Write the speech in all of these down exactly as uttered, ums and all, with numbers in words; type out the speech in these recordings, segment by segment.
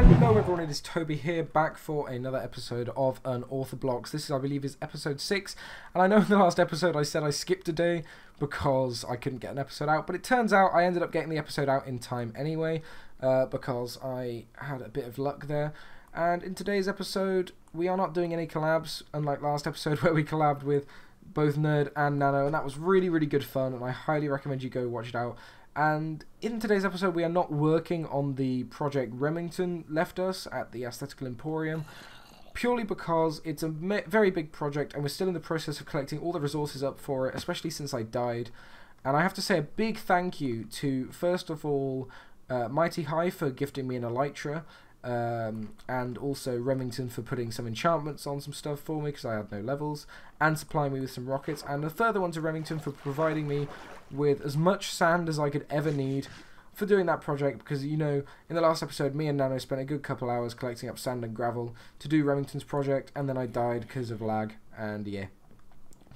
Hello everyone, it is Toby here, back for another episode of Unorthoblocks. This is, I believe, is episode six, and I know in the last episode I said I skipped a day because I couldn't get an episode out, but it turns out I ended up getting the episode out in time anyway, uh, because I had a bit of luck there. And in today's episode, we are not doing any collabs, unlike last episode where we collabed with both Nerd and Nano, and that was really, really good fun, and I highly recommend you go watch it out. And in today's episode, we are not working on the project Remington left us at the Aesthetical Emporium, purely because it's a very big project and we're still in the process of collecting all the resources up for it, especially since I died. And I have to say a big thank you to, first of all, uh, Mighty High for gifting me an elytra, um, and also Remington for putting some enchantments on some stuff for me because I had no levels, and supplying me with some rockets, and a further one to Remington for providing me with as much sand as I could ever need for doing that project, because, you know, in the last episode me and Nano spent a good couple hours collecting up sand and gravel to do Remington's project, and then I died because of lag, and yeah.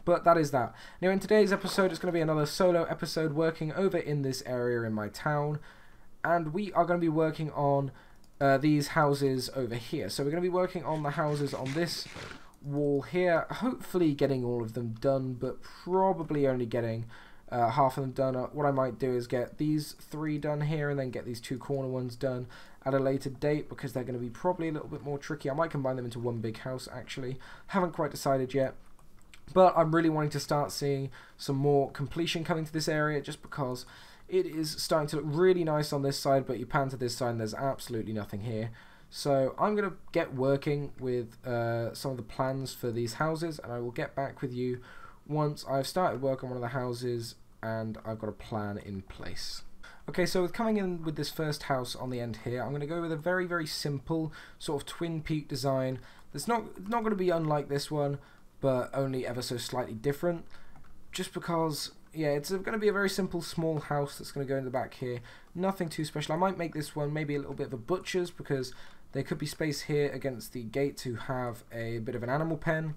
But that is that. Now in today's episode it's going to be another solo episode working over in this area in my town, and we are going to be working on uh, these houses over here. So we're going to be working on the houses on this wall here, hopefully getting all of them done, but probably only getting Uh, half of them done. What I might do is get these three done here and then get these two corner ones done at a later date, because they're going to be probably a little bit more tricky. I might combine them into one big house, actually. Haven't quite decided yet, but I'm really wanting to start seeing some more completion coming to this area, just because it is starting to look really nice on this side, but you pan to this side and there's absolutely nothing here. So I'm going to get working with uh, some of the plans for these houses, and I will get back with you once I've started work on one of the houses and I've got a plan in place. Okay, so with coming in with this first house on the end here, I'm going to go with a very, very simple sort of twin peak design. It's not, not going to be unlike this one, but only ever so slightly different. Just because, yeah, it's going to be a very simple small house that's going to go in the back here. Nothing too special. I might make this one maybe a little bit of a butcher's, because there could be space here against the gate to have a bit of an animal pen.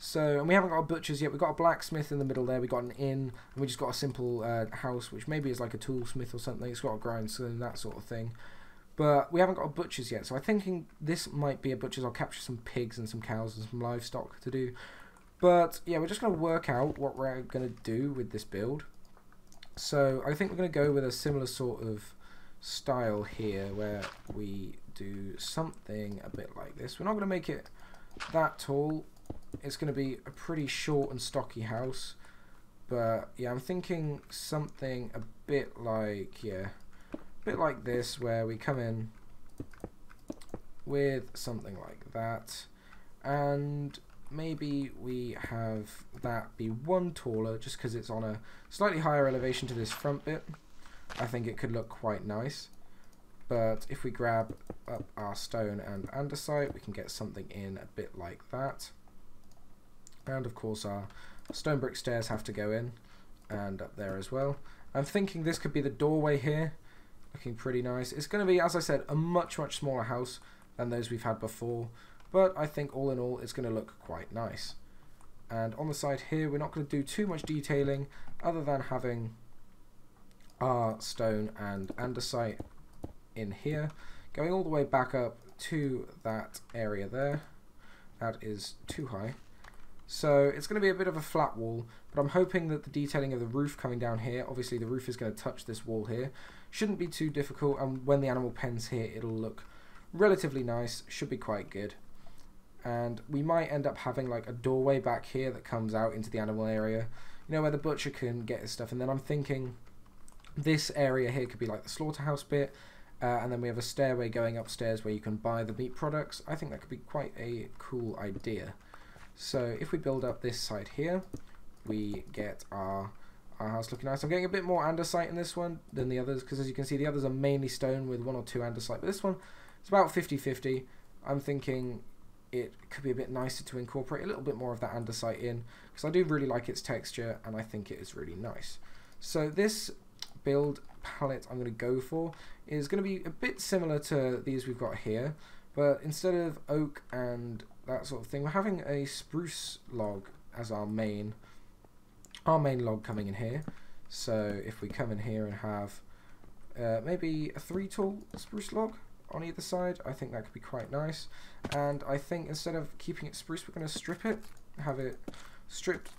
So, and we haven't got a butcher's yet. We've got a blacksmith in the middle there, we got an inn, and we just got a simple uh, house, which maybe is like a toolsmith or something. It's got a grindstone, that sort of thing. But we haven't got a butcher's yet, so I'm thinking this might be a butcher's. I'll capture some pigs and some cows and some livestock to do. But, yeah, we're just going to work out what we're going to do with this build. So, I think we're going to go with a similar sort of style here, where we do something a bit like this. We're not going to make it that tall. It's going to be a pretty short and stocky house, but yeah, I'm thinking something a bit like, yeah, a bit like this, where we come in with something like that, and maybe we have that be one taller, just because it's on a slightly higher elevation to this front bit. I think it could look quite nice. But if we grab up our stone and andesite, we can get something in a bit like that. And of course our stone brick stairs have to go in, and up there as well. I'm thinking this could be the doorway here, looking pretty nice. It's going to be, as I said, a much, much smaller house than those we've had before, but I think all in all it's going to look quite nice. And on the side here we're not going to do too much detailing, other than having our stone and andesite in here, going all the way back up to that area there. That is too high. So it's going to be a bit of a flat wall, but I'm hoping that the detailing of the roof coming down here, obviously the roof is going to touch this wall here, shouldn't be too difficult, and when the animal pen's here it'll look relatively nice, should be quite good. And we might end up having like a doorway back here that comes out into the animal area, you know, where the butcher can get his stuff, and then I'm thinking this area here could be like the slaughterhouse bit, uh, and then we have a stairway going upstairs where you can buy the meat products. I think that could be quite a cool idea. So if we build up this side here, we get our, our house looking nice. I'm getting a bit more andesite in this one than the others, because as you can see the others are mainly stone with one or two andesite, but this one it's about fifty fifty. I'm thinking it could be a bit nicer to incorporate a little bit more of that andesite in, because I do really like its texture and I think it is really nice. So this build palette I'm going to go for is going to be a bit similar to these we've got here, but instead of oak and that sort of thing, we're having a spruce log as our main our main log coming in here. So if we come in here and have uh, maybe a three tall spruce log, on either side. I think that could be quite nice. And I think instead of keeping it spruce, we're going to strip it, have it stripped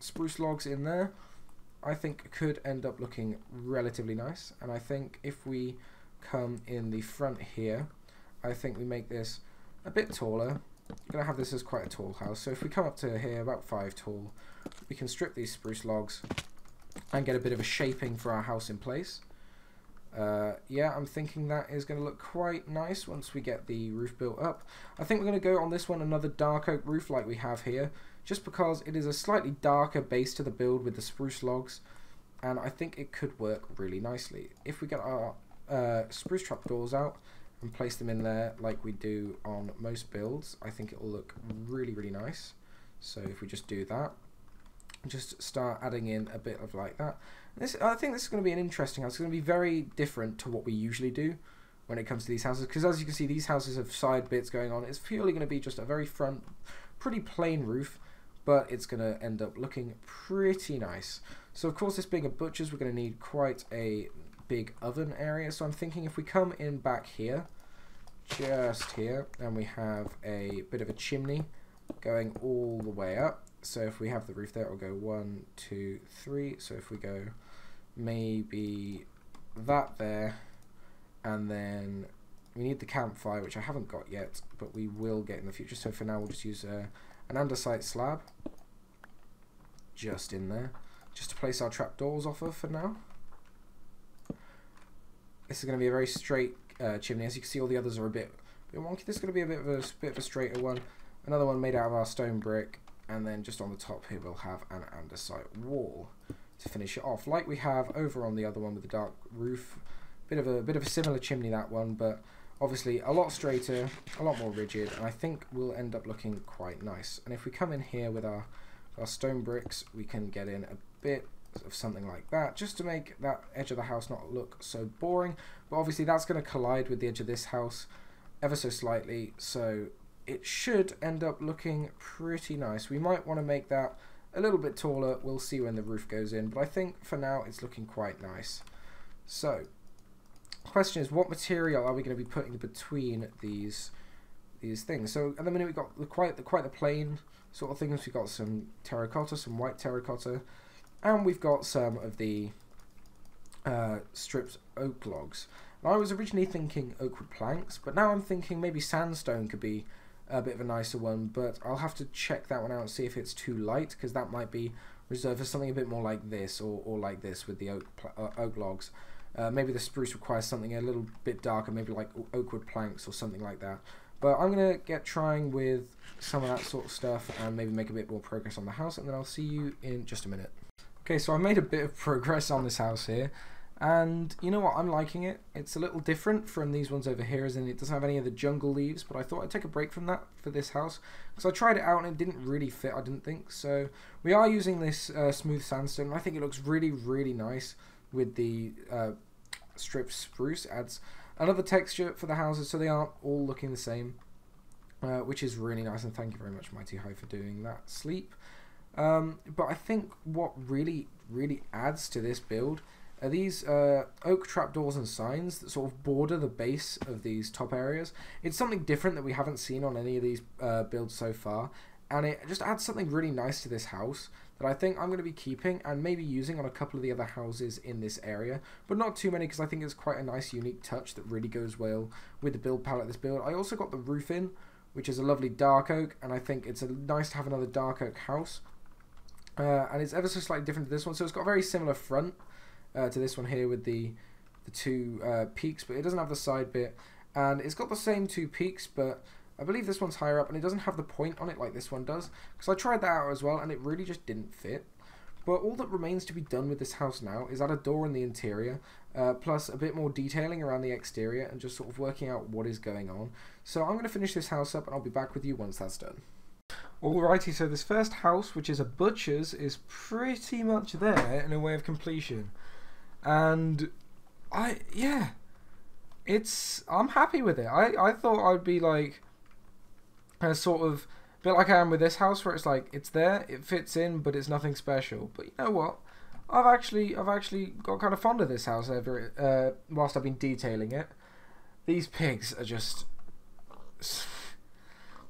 spruce logs in there. I think could end up looking relatively nice. And I think if we come in the front here, I think we make this a bit taller. You're going to have this as quite a tall house. So if we come up to here, about five tall, we can strip these spruce logs and get a bit of a shaping for our house in place. Uh, yeah, I'm thinking that is going to look quite nice once we get the roof built up. I think we're going to go on this one another dark oak roof like we have here, just because it is a slightly darker base to the build with the spruce logs, and I think it could work really nicely. If we get our uh, spruce trapdoors out and place them in there like we do on most builds, I think it will look really, really nice. So if we just do that, just start adding in a bit of like that. This, I think this is going to be an interesting house. It's going to be very different to what we usually do when it comes to these houses, because as you can see, these houses have side bits going on. It's purely going to be just a very front, pretty plain roof, but it's going to end up looking pretty nice. So of course, this being a butcher's, we're going to need quite a big oven area. So I'm thinking if we come in back here, just here, and we have a bit of a chimney going all the way up. So if we have the roof there, it'll go one, two, three. So if we go maybe that there, and then we need the campfire, which I haven't got yet, but we will get in the future. So for now, we'll just use a, an andesite slab just in there, just to place our trapdoors off of for now. This is going to be a very straight uh, chimney. As you can see, all the others are a bit, a bit wonky. This is going to be a bit of a, bit of a straighter one. Another one made out of our stone brick. And then just on the top here, we'll have an andesite wall to finish it off, like we have over on the other one with the dark roof. Bit of a bit of a similar chimney, that one, but obviously a lot straighter, a lot more rigid, and I think we'll end up looking quite nice. And if we come in here with our our stone bricks, we can get in a bit of something like that, just to make that edge of the house not look so boring. But obviously that's going to collide with the edge of this house ever so slightly, so it should end up looking pretty nice. We might want to make that a little bit taller. We'll see when the roof goes in, but I think for now it's looking quite nice. So question is, what material are we going to be putting between these these things? So at the minute we've got the quite the quite the plain sort of things. We've got some terracotta, some white terracotta, and we've got some of the uh, stripped oak logs. And I was originally thinking oak wood planks, but now I'm thinking maybe sandstone could be a bit of a nicer one, but I'll have to check that one out and see if it's too light, because that might be reserved for something a bit more like this, or, or like this with the oak, uh, oak logs. Uh, maybe the spruce requires something a little bit darker, maybe like oak wood planks or something like that. But I'm going to get trying with some of that sort of stuff and maybe make a bit more progress on the house, and then I'll see you in just a minute. Okay, so I made a bit of progress on this house here, and you know what, I'm liking it. It's a little different from these ones over here, as in it doesn't have any of the jungle leaves, but I thought I'd take a break from that for this house, because I tried it out and it didn't really fit, I didn't think. So we are using this uh, smooth sandstone. I think it looks really, really nice with the uh, strip spruce. Adds another texture for the houses, so they aren't all looking the same, uh, which is really nice, and thank you very much, Mighty High, for doing that sleep. Um, but I think what really, really adds to this build are these uh, oak trapdoors and signs that sort of border the base of these top areas. It's something different that we haven't seen on any of these uh, builds so far, and it just adds something really nice to this house that I think I'm going to be keeping and maybe using on a couple of the other houses in this area, but not too many, because I think it's quite a nice unique touch that really goes well with the build palette of this build. I also got the roof in, which is a lovely dark oak, and I think it's a, nice to have another dark oak house. Uh, and it's ever so slightly different to this one, so it's got a very similar front uh, to this one here with the the two uh, peaks, but it doesn't have the side bit, and it's got the same two peaks, but I believe this one's higher up, and it doesn't have the point on it like this one does, because I tried that out as well, and it really just didn't fit. But all that remains to be done with this house now is add a door in the interior, uh, plus a bit more detailing around the exterior, and just sort of working out what is going on. So I'm going to finish this house up, and I'll be back with you once that's done. Alrighty, so this first house, which is a butcher's, is pretty much there in a way of completion, and I yeah, it's I'm happy with it. I I thought I'd be like a sort of bit like I am with this house, where it's like it's there, it fits in, but it's nothing special. But you know what? I've actually I've actually got kind of fond of this house ever uh, whilst I've been detailing it. These pigs are just...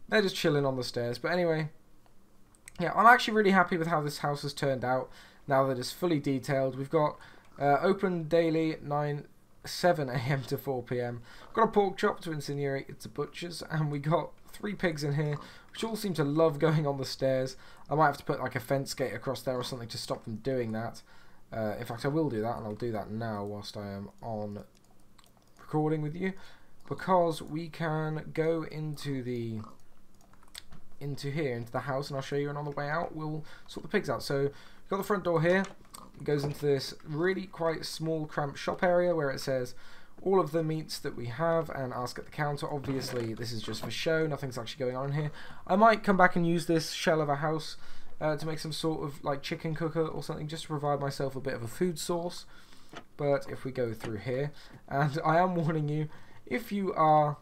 they're just chilling on the stairs. But anyway, yeah, I'm actually really happy with how this house has turned out now that it's fully detailed. We've got uh, open daily nine seven a m to four p m Got a pork chop to incinerate at the butcher's, and we got three pigs in here, which all seem to love going on the stairs. I might have to put like a fence gate across there or something to stop them doing that. Uh, in fact, I will do that, and I'll do that now whilst I am on recording with you, because we can go into the into here, into the house, and I'll show you. And on the way out, we'll sort the pigs out. So we've got the front door here. It goes into this really quite small, cramped shop area where it says all of the meats that we have and ask at the counter. Obviously, this is just for show. Nothing's actually going on here. I might come back and use this shell of a house uh, to make some sort of like chicken cooker or something, just to provide myself a bit of a food source. But if we go through here, and I am warning you, if you are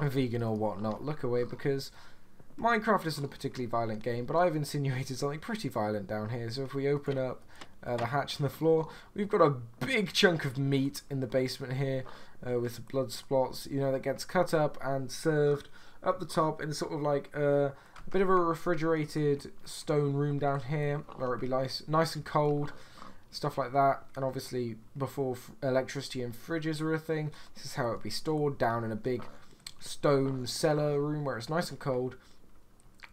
a vegan or whatnot, look away, because Minecraft isn't a particularly violent game, but I've insinuated something pretty violent down here. So if we open up uh, the hatch in the floor, we've got a big chunk of meat in the basement here uh, with blood spots, you know, that gets cut up and served up the top in sort of like a, a bit of a refrigerated stone room down here, where it'd be nice, nice and cold, stuff like that. And obviously, before f electricity and fridges were a thing, this is how it'd be stored, down in a big stone cellar room where it's nice and cold.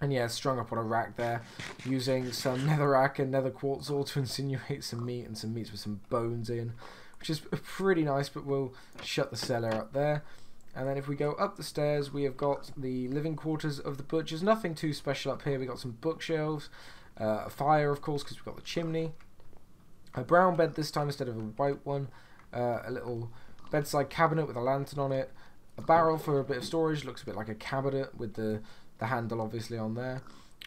And yeah, strung up on a rack there, using some netherrack and nether quartz ore to insinuate some meat, and some meats with some bones in, which is pretty nice. But we'll shut the cellar up there. And then if we go up the stairs, we have got the living quarters of the butchers. Nothing too special up here. We got some bookshelves, uh, a fire, of course, because we've got the chimney. A brown bed this time instead of a white one. Uh, a little bedside cabinet with a lantern on it. A barrel for a bit of storage. Looks a bit like a cabinet with the... the handle obviously on there,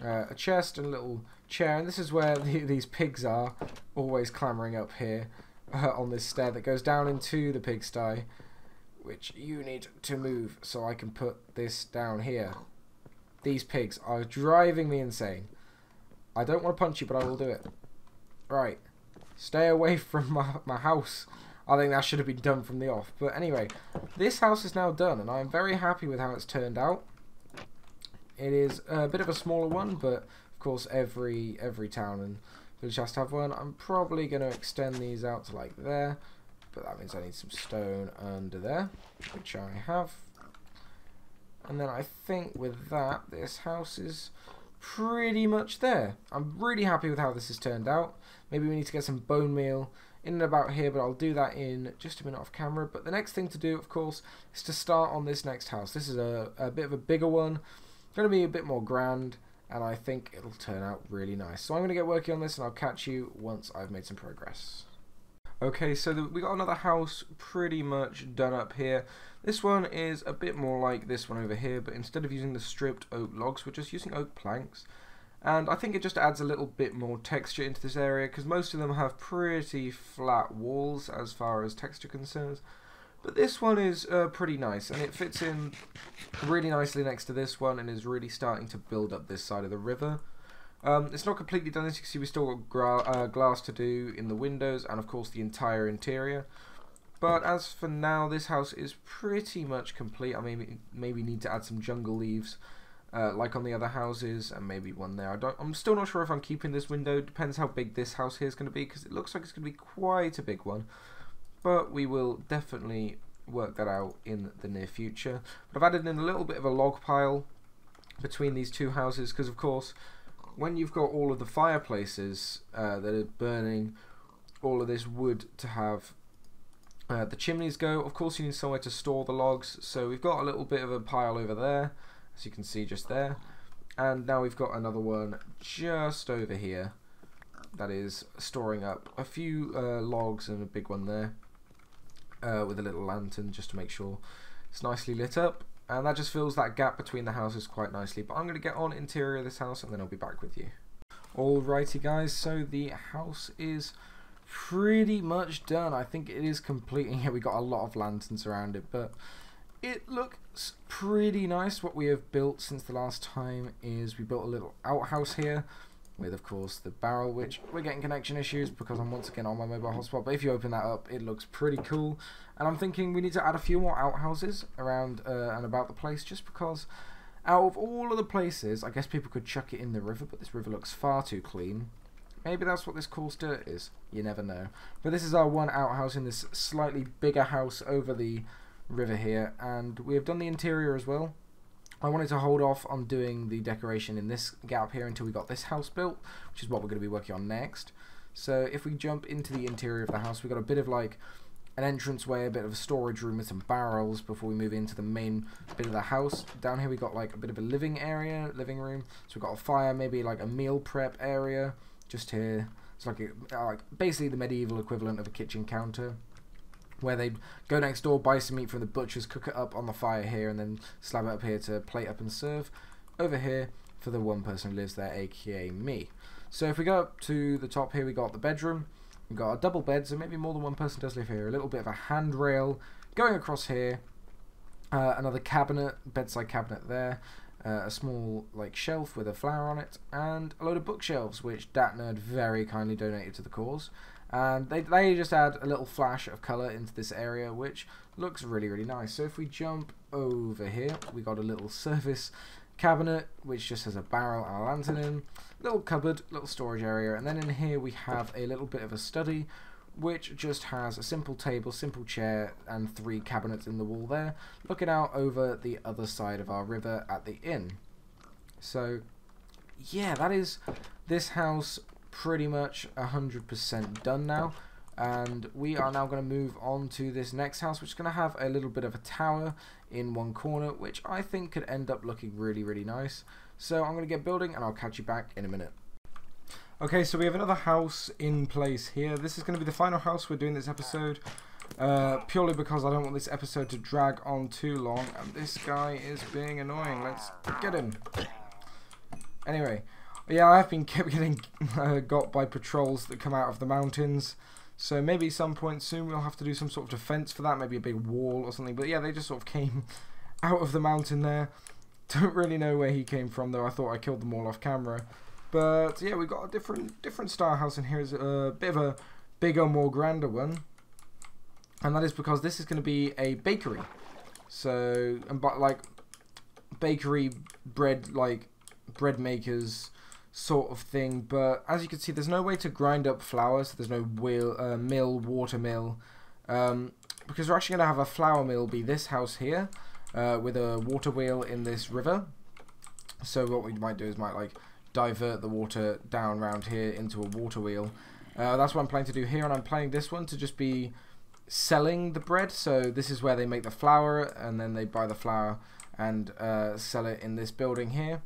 uh, a chest and a little chair. And this is where the, these pigs are always clambering up here uh, on this stair that goes down into the pigsty, which you need to move so I can put this down here. These pigs are driving me insane. I don't want to punch you, but I will do it. Right, stay away from my, my house. I think that should have been done from the off, but anyway, this house is now done, and I'm very happy with how it's turned out. It is a bit of a smaller one, but of course every every town and village has to have one. I'm probably going to extend these out to like there, but that means I need some stone under there, which I have. And then I think with that, this house is pretty much there. I'm really happy with how this has turned out. Maybe we need to get some bone meal in and about here, but I'll do that in just a minute off camera. But the next thing to do, of course, is to start on this next house. This is a, a bit of a bigger one. Going to be a bit more grand, and I think it'll turn out really nice. So I'm going to get working on this, and I'll catch you once I've made some progress. Okay, so the, we got another house pretty much done up here. This one is a bit more like this one over here, but instead of using the stripped oak logs, we're just using oak planks. And I think it just adds a little bit more texture into this area, because most of them have pretty flat walls as far as texture concerns. But this one is uh, pretty nice, and it fits in really nicely next to this one, and is really starting to build up this side of the river. Um, it's not completely done, as you can see. We've still got gra uh, glass to do in the windows, and of course the entire interior. But as for now, this house is pretty much complete. I maybe maybe need to add some jungle leaves, uh, like on the other houses, and maybe one there. I don't. I'm still not sure if I'm keeping this window. Depends how big this house here is going to be, because it looks like it's going to be quite a big one. But we will definitely work that out in the near future. But I've added in a little bit of a log pile between these two houses, because of course when you've got all of the fireplaces uh, that are burning all of this wood to have uh, the chimneys go, of course you need somewhere to store the logs. So we've got a little bit of a pile over there, as you can see just there, and now we've got another one just over here that is storing up a few uh, logs, and a big one there. Uh, with a little lantern just to make sure it's nicely lit up, and that just fills that gap between the houses quite nicely. But I'm going to get on interior of this house, and then I'll be back with you. Alrighty guys, so the house is pretty much done. I think it is complete, and yeah, we got a lot of lanterns around it, but it looks pretty nice. What we have built since the last time is we built a little outhouse here, with, of course, the barrel, which we're getting connection issues because I'm once again on my mobile hotspot. But if you open that up, it looks pretty cool. And I'm thinking we need to add a few more outhouses around uh, and about the place, just because out of all of the places, I guess people could chuck it in the river, but this river looks far too clean. Maybe that's what this coarse dirt is. You never know. But this is our one outhouse in this slightly bigger house over the river here. And we have done the interior as well. I wanted to hold off on doing the decoration in this gap here until we got this house built, which is what we're going to be working on next. So if we jump into the interior of the house, we've got a bit of like an entranceway, a bit of a storage room with some barrels before we move into the main bit of the house. Down here we got like a bit of a living area, living room. So we've got a fire, maybe like a meal prep area. Just here, it's like, a, like basically the medieval equivalent of a kitchen counter, where they'd go next door, buy some meat from the butchers, cook it up on the fire here, and then slab it up here to plate up and serve over here for the one person who lives there, aka me. So if we go up to the top here, we got the bedroom, we've got a double bed, so maybe more than one person does live here, a little bit of a handrail going across here, uh, another cabinet, bedside cabinet there. Uh, a small like shelf with a flower on it, and a load of bookshelves, which Datnerd very kindly donated to the cause. And they, they just add a little flash of colour into this area, which looks really, really nice. So if we jump over here, we got a little service cabinet, which just has a barrel and a lantern in, little cupboard, little storage area, and then in here we have a little bit of a study, which just has a simple table, simple chair, and three cabinets in the wall there, looking out over the other side of our river at the inn. So, yeah, that is this house pretty much one hundred percent done now, and we are now going to move on to this next house, which is going to have a little bit of a tower in one corner, which I think could end up looking really, really nice. So I'm going to get building, and I'll catch you back in a minute. Okay, so we have another house in place here. This is going to be the final house we're doing this episode, uh, purely because I don't want this episode to drag on too long. And this guy is being annoying. Let's get him. Anyway, yeah, I've been kept getting uh, got by patrols that come out of the mountains. So maybe some point soon we'll have to do some sort of defense for that, maybe a big wall or something. But yeah, they just sort of came out of the mountain there. Don't really know where he came from though. I thought I killed them all off camera. But yeah, we've got a different different style house in here. Is a bit of a bigger, more grander one, and that is because this is going to be a bakery. So, and but like bakery bread, like bread makers sort of thing. But as you can see, there's no way to grind up flour, so there's no wheel, uh, mill, water mill, um, because we're actually going to have a flour mill be this house here, uh, with a water wheel in this river. So what we might do is might like divert the water down around here into a water wheel. Uh, that's what I'm planning to do here, and I'm planning this one to just be selling the bread. So this is where they make the flour, and then they buy the flour and uh, sell it in this building here.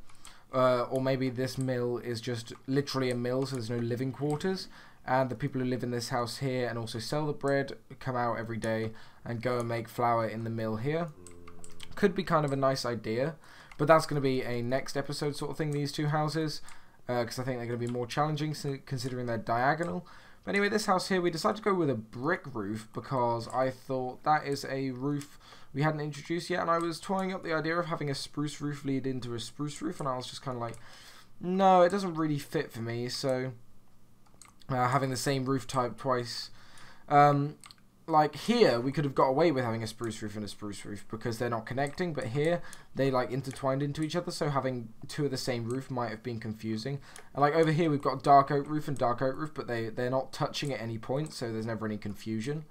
Uh, or maybe this mill is just literally a mill, so there's no living quarters, and the people who live in this house here and also sell the bread come out every day and go and make flour in the mill here. Could be kind of a nice idea. But that's going to be a next episode sort of thing, these two houses, because uh, I think they're going to be more challenging considering they're diagonal. But anyway, this house here, we decided to go with a brick roof because I thought that is a roof we hadn't introduced yet, and I was toying up the idea of having a spruce roof lead into a spruce roof, and I was just kind of like, no, it doesn't really fit for me, so uh, having the same roof type twice. Um, Like here, we could have got away with having a spruce roof and a spruce roof because they're not connecting, but here they like intertwined into each other, so having two of the same roof might have been confusing. And like over here, we've got dark oak roof and dark oak roof, but they they're not touching at any point, so there's never any confusion.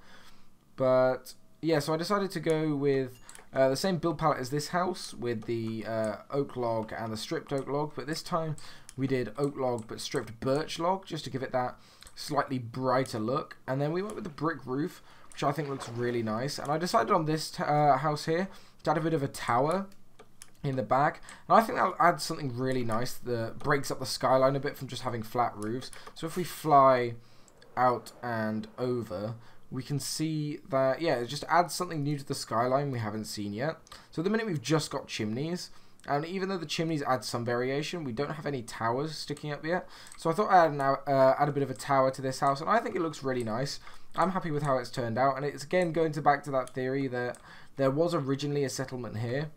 But yeah, so I decided to go with uh, the same build palette as this house with the uh, oak log and the stripped oak log, but this time we did oak log but stripped birch log just to give it that slightly brighter look. And then we went with the brick roof, which I think looks really nice. And I decided on this uh, house here to add a bit of a tower in the back, and I think that'll add something really nice that breaks up the skyline a bit from just having flat roofs. So if we fly out and over, we can see that, yeah, it just adds something new to the skyline we haven't seen yet. So at the minute we've just got chimneys, and even though the chimneys add some variation, we don't have any towers sticking up yet. So I thought I'd add, an, uh, add a bit of a tower to this house, and I think it looks really nice. I'm happy with how it's turned out, and it's again going to back to that theory that there was originally a settlement here,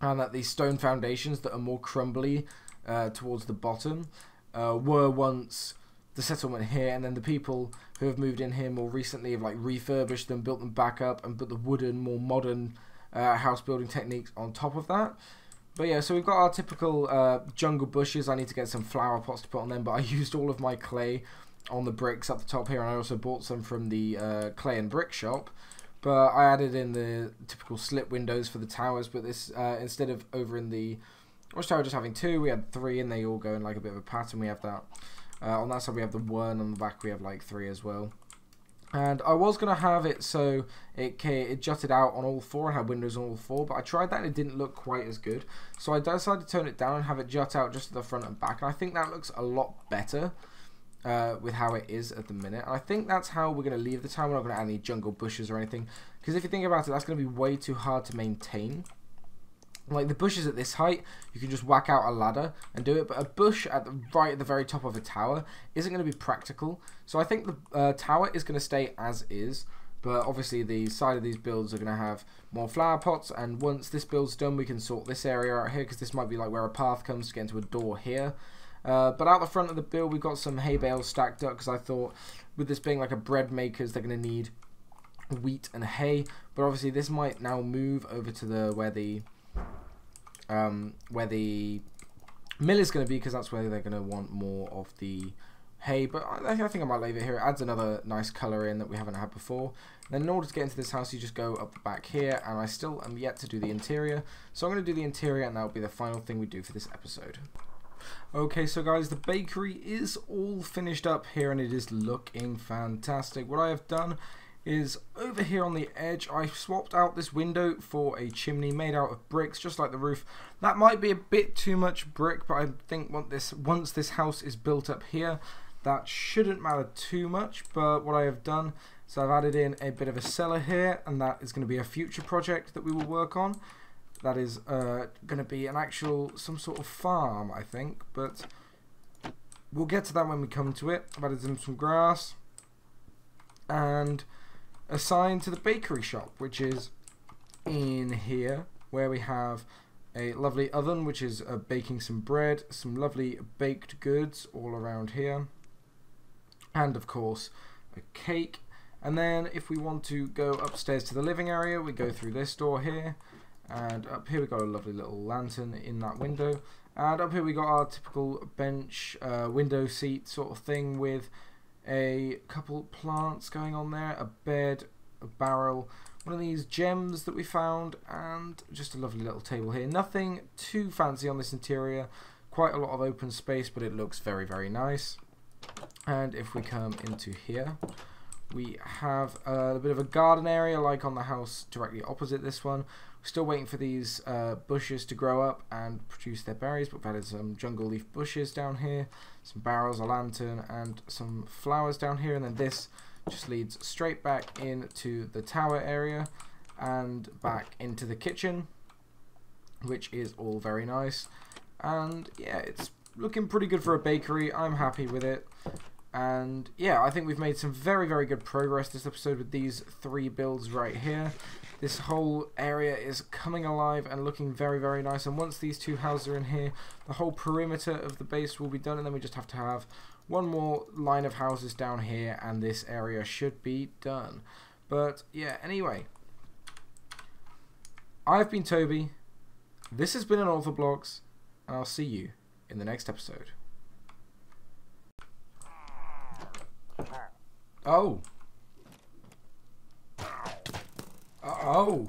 and that these stone foundations that are more crumbly uh, towards the bottom uh, were once the settlement here, and then the people who have moved in here more recently have like refurbished them, built them back up, and put the wooden, more modern uh, house building techniques on top of that. But yeah, so we've got our typical uh, jungle bushes. I need to get some flower pots to put on them, but I used all of my clay on the bricks up the top here, and I also bought some from the uh, clay and brick shop. But I added in the typical slip windows for the towers, but this uh, instead of over in the watchtower just having two, we had three, and they all go in like a bit of a pattern. We have that uh, on that side, we have the one on the back, we have like three as well. And I was gonna have it so it it jutted out on all four and had windows on all four, but I tried that and it didn't look quite as good, so I decided to turn it down and have it jut out just to the front and back. And I think that looks a lot better. Uh, with how it is at the minute. And I think that's how we're going to leave the town. We're not going to add any jungle bushes or anything, because if you think about it, that's going to be way too hard to maintain. Like the bushes at this height, you can just whack out a ladder and do it, but a bush at the right at the very top of a tower isn't going to be practical. So I think the uh, tower is going to stay as is, but obviously the side of these builds are going to have more flower pots. And once this build's done, we can sort this area out here, because this might be like where a path comes to get into a door here. Uh, but out the front of the build, we've got some hay bales stacked up, because I thought with this being like a bread maker's, they're going to need wheat and hay. But obviously this might now move over to the where the um, where the mill is going to be, because that's where they're going to want more of the hay. But I, I think I might leave it here. It adds another nice colour in that we haven't had before. And then in order to get into this house, you just go up the back here, and I still am yet to do the interior. So I'm going to do the interior, and that will be the final thing we do for this episode. Okay, so guys, the bakery is all finished up here, and it is looking fantastic. What I have done is over here on the edge, I swapped out this window for a chimney made out of bricks, just like the roof. That might be a bit too much brick, but I think once this, once this house is built up here, that shouldn't matter too much. But what I have done is I've added in a bit of a cellar here, and that is going to be a future project that we will work on. That is uh, going to be an actual, some sort of farm, I think. But we'll get to that when we come to it. I've added in some grass. And a sign to the bakery shop, which is in here, where we have a lovely oven, which is uh, baking some bread, some lovely baked goods all around here. And, of course, a cake. And then if we want to go upstairs to the living area, we go through this door here. And up here we got a lovely little lantern in that window, and up here we got our typical bench, uh, window seat sort of thing, with a couple plants going on there, a bed, a barrel, one of these gems that we found, and just a lovely little table here. Nothing too fancy on this interior, quite a lot of open space, but it looks very, very nice. And if we come into here, we have a bit of a garden area, like on the house directly opposite this one. Still waiting for these uh, bushes to grow up and produce their berries, but we've added some jungle leaf bushes down here, some barrels, a lantern, and some flowers down here. And then this just leads straight back into the tower area and back into the kitchen, which is all very nice. And yeah, it's looking pretty good for a bakery. I'm happy with it. And yeah, I think we've made some very, very good progress this episode with these three builds right here. This whole area is coming alive and looking very, very nice. And once these two houses are in here, the whole perimeter of the base will be done. And then we just have to have one more line of houses down here, and this area should be done. But yeah, anyway, I've been Toby. This has been Unorthoblocks, and I'll see you in the next episode. Oh. Oh.